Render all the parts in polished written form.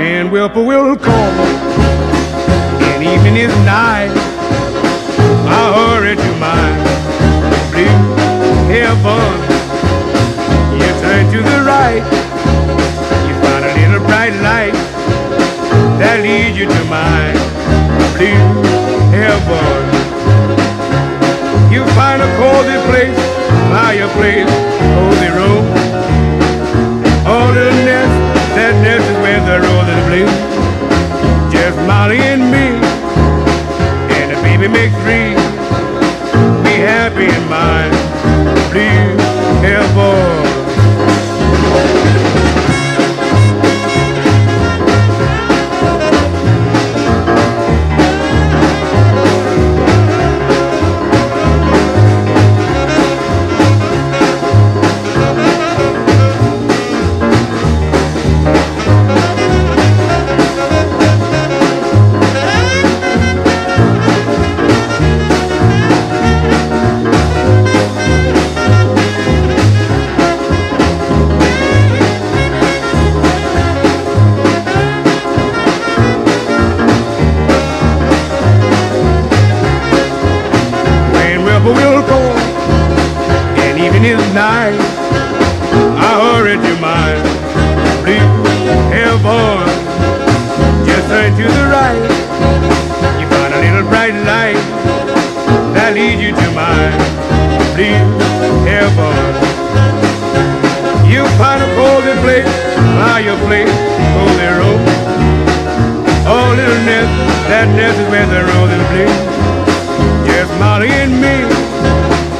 When Wilpa will call and evening is night, I hurry to my blue heaven. You turn to the right, you find a little bright light that leads you to my blue heaven. You find a cozy place, fireplace, cozy room, all just Molly and me, and a baby make three. Be happy in my blue heaven. We'll go, and even in the night, I hurry to my blue heaven. Just turn to the right, you find a little bright light that leads you to my blue heaven. You find a cozy place, fireplace, cozy room. Oh, little nest, that nest is where the rose is blue. Just Molly and me,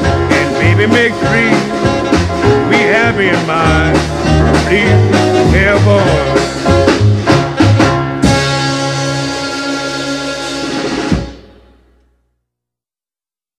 and baby make three. We happy in my blue heaven.